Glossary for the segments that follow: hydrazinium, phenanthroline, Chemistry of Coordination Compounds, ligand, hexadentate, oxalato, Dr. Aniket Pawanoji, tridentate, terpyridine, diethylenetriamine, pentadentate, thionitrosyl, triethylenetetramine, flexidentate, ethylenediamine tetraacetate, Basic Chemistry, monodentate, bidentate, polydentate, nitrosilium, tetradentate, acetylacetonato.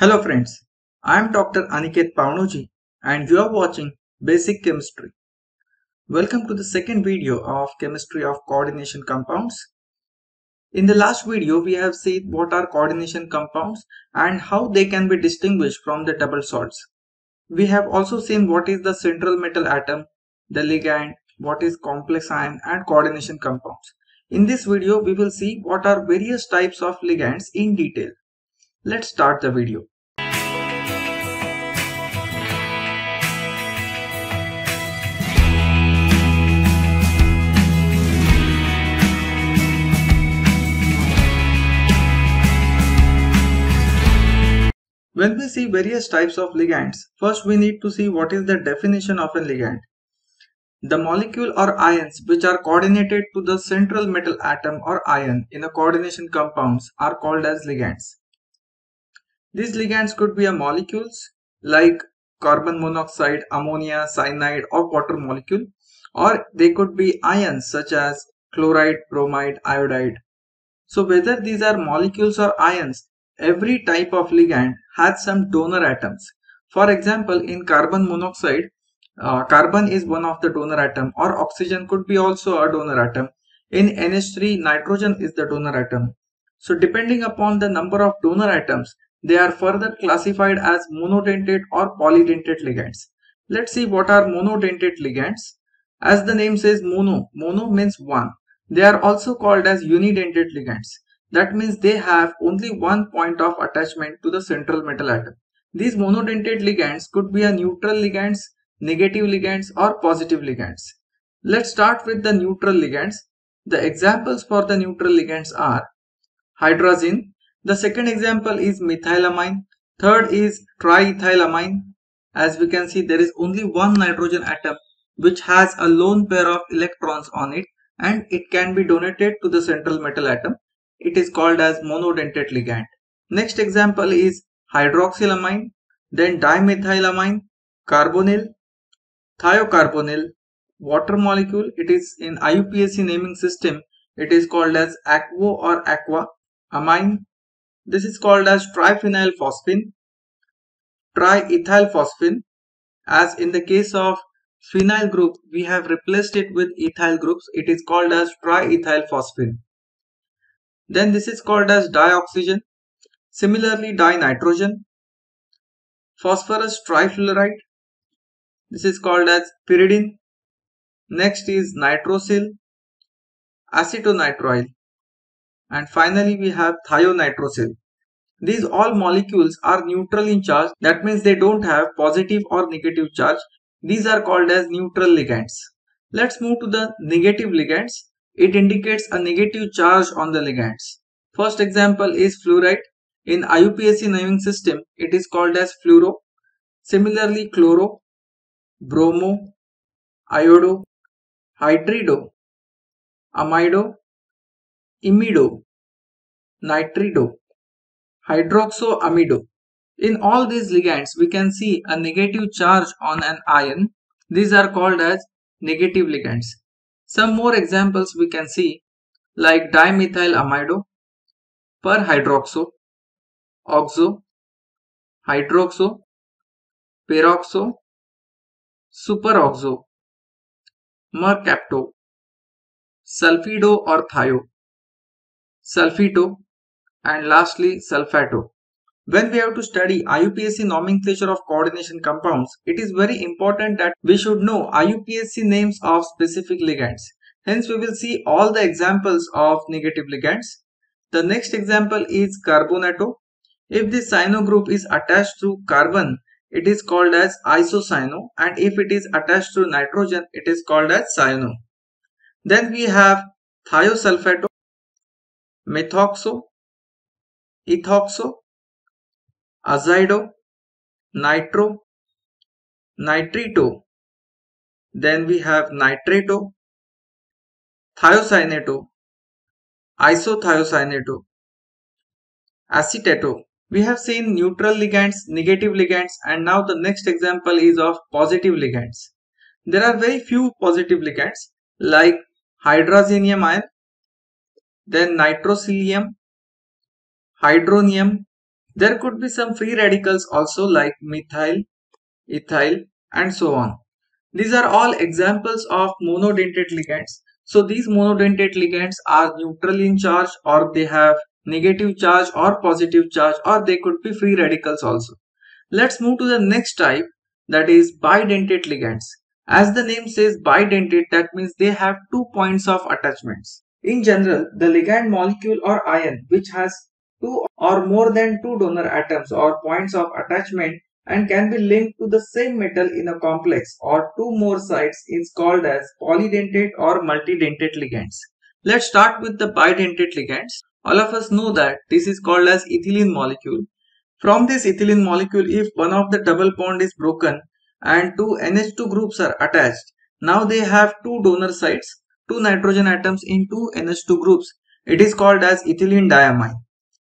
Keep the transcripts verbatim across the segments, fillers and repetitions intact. Hello friends, I am Doctor Aniket Pawanoji and you are watching Basic Chemistry. Welcome to the second video of Chemistry of Coordination Compounds. In the last video we have seen what are coordination compounds and how they can be distinguished from the double salts. We have also seen what is the central metal atom, the ligand, what is complex ion and coordination compounds. In this video we will see what are various types of ligands in detail. Let's start the video. When we see various types of ligands, first we need to see what is the definition of a ligand. The molecule or ions which are coordinated to the central metal atom or ion in a coordination compounds are called as ligands. These ligands could be a molecules like carbon monoxide, ammonia, cyanide or water molecule, or they could be ions such as chloride, bromide, iodide. So whether these are molecules or ions, every type of ligand has some donor atoms. For example, in carbon monoxide, Uh, carbon is one of the donor atom, or oxygen could be also a donor atom. In N H three, nitrogen is the donor atom. So depending upon the number of donor atoms, they are further classified as monodentate or polydentate ligands. Let's see what are monodentate ligands. As the name says, mono. Mono means one. They are also called as unidentate ligands. That means they have only one point of attachment to the central metal atom. These monodentate ligands could be a neutral ligands, negative ligands or positive ligands. Let's start with the neutral ligands. The examples for the neutral ligands are hydrazine. The second example is methylamine. Third is triethylamine. As we can see, there is only one nitrogen atom which has a lone pair of electrons on it and it can be donated to the central metal atom. It is called as monodentate ligand. Next example is hydroxylamine, then dimethylamine, carbonyl, thiocarbonyl, water molecule. It is in I U P A C naming system. It is called as aquo or aqua. Amine. This is called as triphenylphosphine, triethylphosphine. As in the case of phenyl group, we have replaced it with ethyl groups. It is called as triethylphosphine. Then this is called as dioxygen. Similarly, dinitrogen, phosphorus trifluoride. This is called as pyridine. Next is nitrosyl, acetonitrile, and finally we have thionitrosyl. These all molecules are neutral in charge. That means they don't have positive or negative charge. These are called as neutral ligands. Let's move to the negative ligands. It indicates a negative charge on the ligands. First example is fluoride. In I U P A C naming system, it is called as fluoro. Similarly, chloro, bromo, iodo, hydrido, amido, imido, nitrido, hydroxoamido. In all these ligands, we can see a negative charge on an ion. These are called as negative ligands. Some more examples we can see like dimethylamide, perhydroxo, oxo, hydroxo, peroxo, superoxo, mercapto, sulfido or thio, sulfito, and lastly sulfato. When we have to study I U P A C nomenclature of coordination compounds, it is very important that we should know I U P A C names of specific ligands. Hence, we will see all the examples of negative ligands. The next example is carbonato. If this cyano group is attached to carbon, it is called as isocyano, and if it is attached to nitrogen, it is called as cyano. Then we have thiosulfato, methoxo, ethoxo, azido, nitro, nitrito, then we have nitrato, thiocyanato, isothiocyanato, acetato. We have seen neutral ligands, negative ligands, and now the next example is of positive ligands. There are very few positive ligands like hydrazinium ion, then nitrosilium, hydronium, There could be some free radicals also, like methyl, ethyl, and so on. These are all examples of monodentate ligands. So these monodentate ligands are neutral in charge, or they have negative charge or positive charge, or they could be free radicals also. Let's move to the next type, that is bidentate ligands. As the name says bidentate, that means they have two points of attachments. In general, the ligand molecule or ion which has two or more than two donor atoms or points of attachment and can be linked to the same metal in a complex or two more sites is called as polydentate or multidentate ligands. Let's start with the bidentate ligands. All of us know that this is called as ethylene molecule. From this ethylene molecule, if one of the double bond is broken and two N H two groups are attached, now they have two donor sites, two nitrogen atoms in two N H two groups. It is called as ethylene diamine.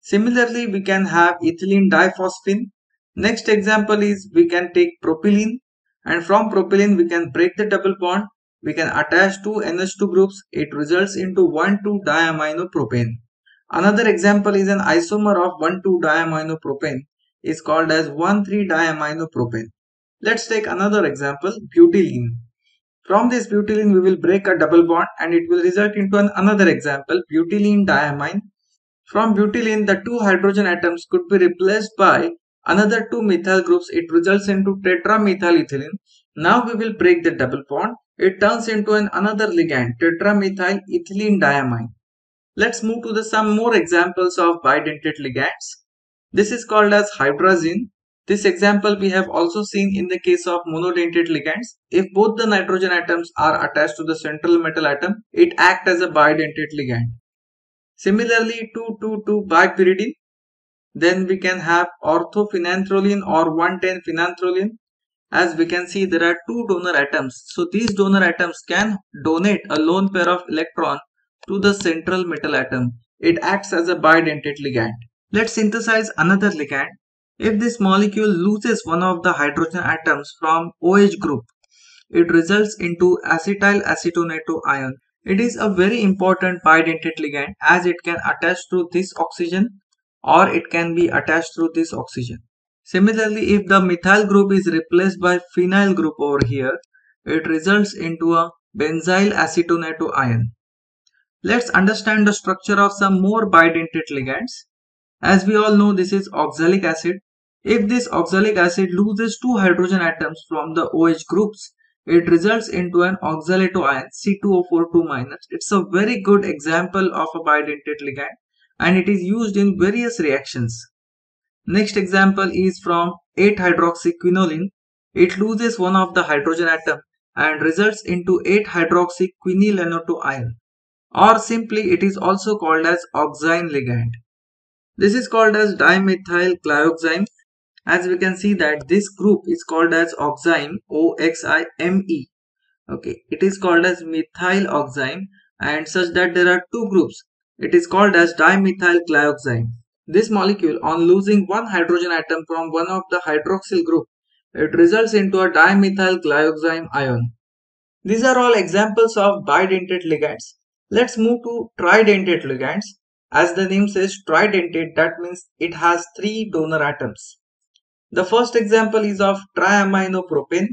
Similarly, we can have ethylene diphosphine. Next example is we can take propylene, and from propylene we can break the double bond. We can attach two N H two groups. It results into one,two-diaminopropane. Another example is an isomer of one,two-diaminopropane. It's called as one,three-diaminopropane. Let's take another example, butylene. From this butylene we will break a double bond and it will result into an another example, butylene diamine. From butylene, the two hydrogen atoms could be replaced by another two methyl groups. It results into tetramethylethylene. Now we will break the double bond. It turns into an another ligand, tetramethylethylene diamine. Let's move to the some more examples of bidentate ligands. This is called as hydrazine. This example we have also seen in the case of monodentate ligands. If both the nitrogen atoms are attached to the central metal atom, it acts as a bidentate ligand. Similarly, two two two-bipyridine. Then we can have orthophenanthroline or one ten phenanthroline. As we can see, there are two donor atoms. So these donor atoms can donate a lone pair of electron to the central metal atom. It acts as a bidentate ligand. Let's synthesize another ligand. If this molecule loses one of the hydrogen atoms from OH group, it results into acetyl acetonato ion. It is a very important bidentate ligand as it can attach to this oxygen or it can be attached through this oxygen. Similarly, if the methyl group is replaced by phenyl group over here, it results into a benzyl acetonato ion. Let's understand the structure of some more bidentate ligands. As we all know, this is oxalic acid. If this oxalic acid loses two hydrogen atoms from the OH groups, it results into an oxalato ion, C two O four two minus. It's a very good example of a bidentate ligand and it is used in various reactions. Next example is from eight hydroxyquinoline. It loses one of the hydrogen atom and results into eight hydroxyquinylanoato ion, or simply it is also called as oxime ligand. This is called as dimethylglyoxime. As we can see that this group is called as oxime, O X I M E. Okay, it is called as methyl oxime, and such that there are two groups. It is called as dimethylglyoxime. This molecule, on losing one hydrogen atom from one of the hydroxyl group, it results into a dimethylglyoxime ion. These are all examples of bidentate ligands. Let's move to tridentate ligands. As the name says tridentate, that means it has three donor atoms. The first example is of triaminopropane.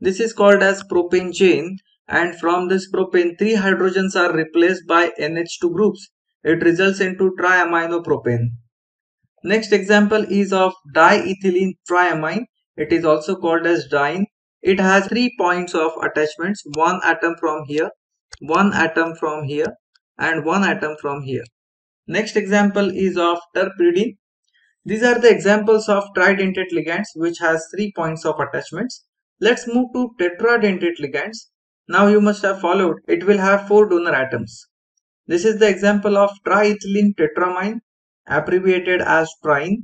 This is called as propane chain. And from this propane, three hydrogens are replaced by N H two groups. It results into triaminopropane. Next example is of diethylene triamine. It is also called as diene. It has three points of attachments, one atom from here, one atom from here, and one atom from here. Next example is of terpyridine. These are the examples of tridentate ligands which has three points of attachments. Let's move to tetradentate ligands. Now you must have followed, it will have four donor atoms. This is the example of triethylene tetramine, abbreviated as trine,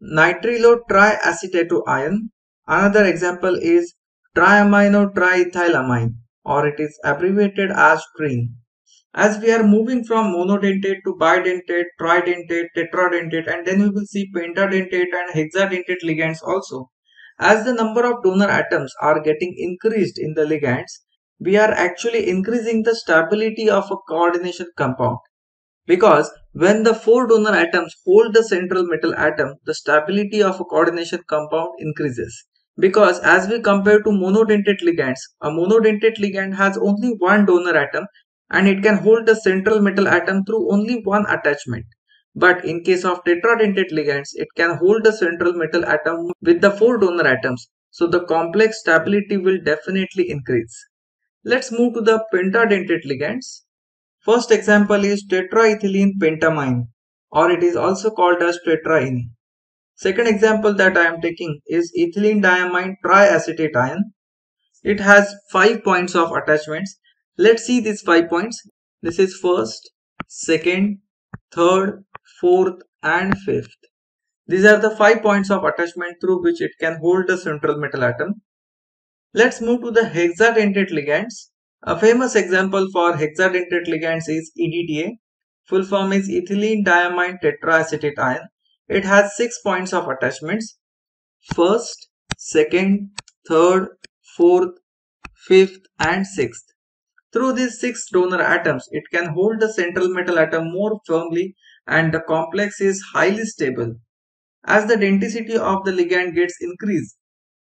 nitrylotriacetato ion. Another example is triaminotriethylamine, or it is abbreviated as trine. As we are moving from monodentate to bidentate, tridentate, tetradentate, and then we will see pentadentate and hexadentate ligands also. As the number of donor atoms are getting increased in the ligands, we are actually increasing the stability of a coordination compound. because when the four donor atoms hold the central metal atom, the stability of a coordination compound increases. Because as we compare to monodentate ligands, a monodentate ligand has only one donor atom and it can hold the central metal atom through only one attachment. But in case of tetradentate ligands, it can hold the central metal atom with the four donor atoms. So the complex stability will definitely increase. Let's move to the pentadentate ligands. First example is tetraethylene pentamine, or it is also called as tetraene. Second example that I am taking is ethylenediamine triacetate ion. It has five points of attachments. Let's see these five points. This is first, second, third, fourth and fifth. These are the five points of attachment through which it can hold the central metal atom. Let's move to the hexadentate ligands. A famous example for hexadentate ligands is E D T A. Full form is ethylenediamine tetraacetate ion. It has six points of attachments. First, second, third, fourth, fifth and sixth. Through these six donor atoms, it can hold the central metal atom more firmly and the complex is highly stable. As the density of the ligand gets increased,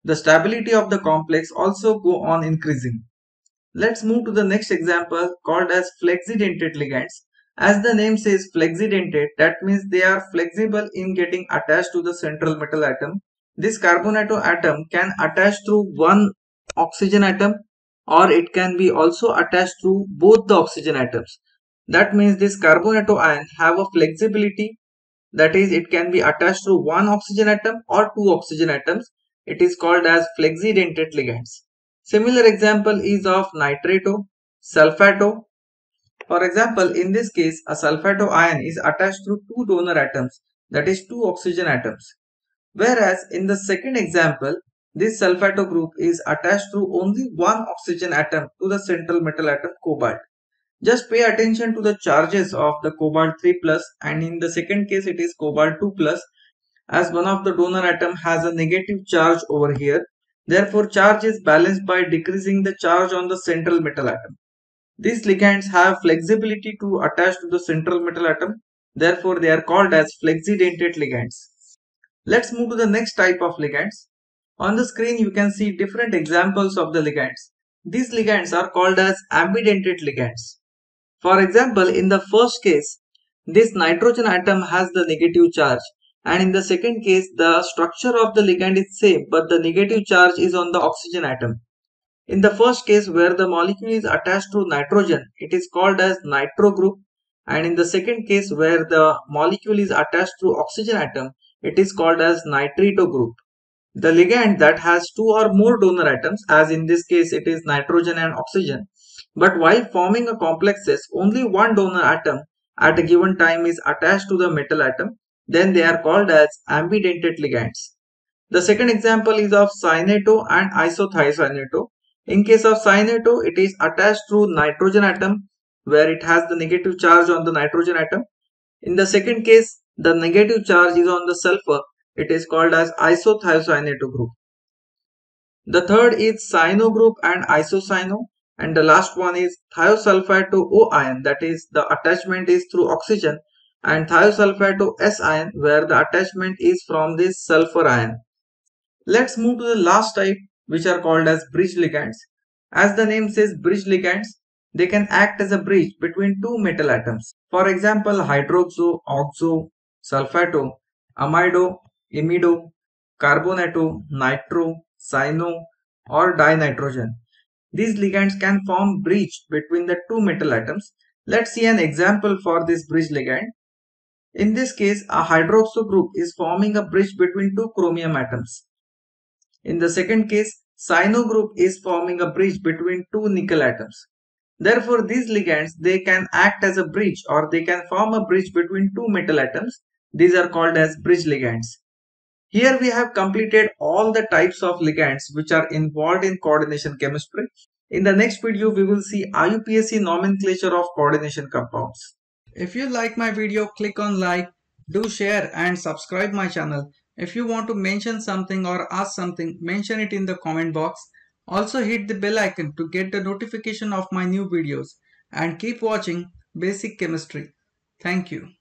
the stability of the complex also go on increasing. Let's move to the next example called as flexidentate ligands. As the name says flexidentate, that means they are flexible in getting attached to the central metal atom. This carbonato atom can attach through one oxygen atom or it can be also attached through both the oxygen atoms. That means this carbonato ion have a flexibility. That is, it can be attached to one oxygen atom or two oxygen atoms. It is called as flexidentate ligands. Similar example is of nitrato, sulfato. For example, in this case, a sulfato ion is attached through two donor atoms, that is two oxygen atoms. Whereas in the second example, this sulfato group is attached through only one oxygen atom to the central metal atom cobalt. Just pay attention to the charges of the cobalt three plus, and in the second case it is cobalt two plus, as one of the donor atom has a negative charge over here. Therefore charge is balanced by decreasing the charge on the central metal atom. These ligands have flexibility to attach to the central metal atom. Therefore they are called as flexidentate ligands. Let's move to the next type of ligands. On the screen you can see different examples of the ligands. These ligands are called as ambidentate ligands. For example, in the first case, this nitrogen atom has the negative charge, and in the second case, the structure of the ligand is same, but the negative charge is on the oxygen atom. In the first case, where the molecule is attached to nitrogen, it is called as nitro group, and in the second case, where the molecule is attached to oxygen atom, it is called as nitrito group. The ligand that has two or more donor atoms, as in this case it is nitrogen and oxygen, but while forming a complexes, only one donor atom at a given time is attached to the metal atom, then they are called as ambidentate ligands. The second example is of cyanato and isothiocyanato. In case of cyanato, it is attached through nitrogen atom where it has the negative charge on the nitrogen atom. In the second case, the negative charge is on the sulfur. It is called as isothiocyanato group. The third is cyano group and isocyano. And the last one is thiosulfato O ion, that is the attachment is through oxygen, and thiosulfato S ion where the attachment is from this sulfur ion. Let's move to the last type, which are called as bridge ligands. As the name says bridge ligands, they can act as a bridge between two metal atoms. For example, hydroxo, oxo, sulfato, amido, imido, carbonato, nitro, cyano or dinitrogen. These ligands can form bridge between the two metal atoms. Let's see an example for this bridge ligand. In this case, a hydroxo group is forming a bridge between two chromium atoms. In the second case, cyano group is forming a bridge between two nickel atoms. Therefore, these ligands, they can act as a bridge or they can form a bridge between two metal atoms. These are called as bridge ligands. Here we have completed all the types of ligands which are involved in coordination chemistry. In the next video, we will see I U P A C nomenclature of coordination compounds. If you like my video, click on like, do share and subscribe my channel. If you want to mention something or ask something, mention it in the comment box. Also hit the bell icon to get the notification of my new videos. And keep watching Basic Chemistry. Thank you.